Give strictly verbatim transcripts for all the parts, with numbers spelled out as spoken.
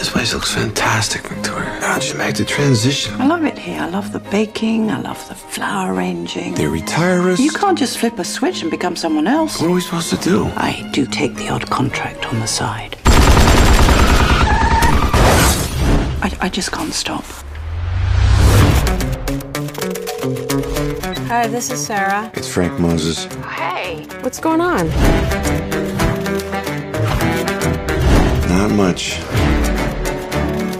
This place looks fantastic, Victoria. How'd you make the transition? I love it here. I love the baking. I love the flower arranging. They retire us. You can't just flip a switch and become someone else. What are we supposed to do? I do take the odd contract on the side. I, I just can't stop. Hi, this is Sarah. It's Frank Moses. Hey, what's going on? Not much.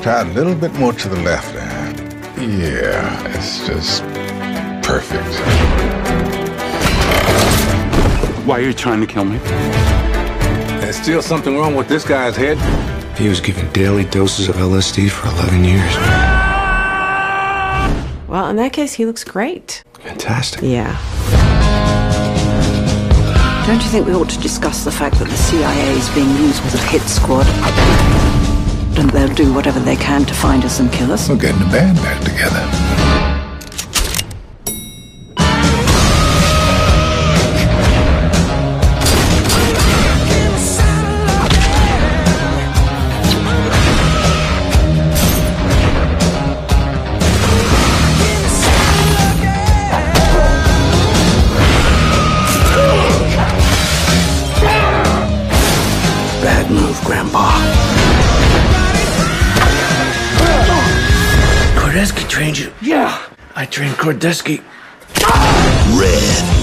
Try a little bit more to the left there. Yeah, it's just perfect. Why are you trying to kill me? There's still something wrong with this guy's head. He was given daily doses of L S D for eleven years. Well, in that case, he looks great. Fantastic. Yeah. Don't you think we ought to discuss the fact that the C I A is being used as a hit squad? And they'll do whatever they can to find us and kill us. We're getting the band back together. Bad move, Grandpa. Kordeski trained you. Yeah, I trained Kordeski. Red.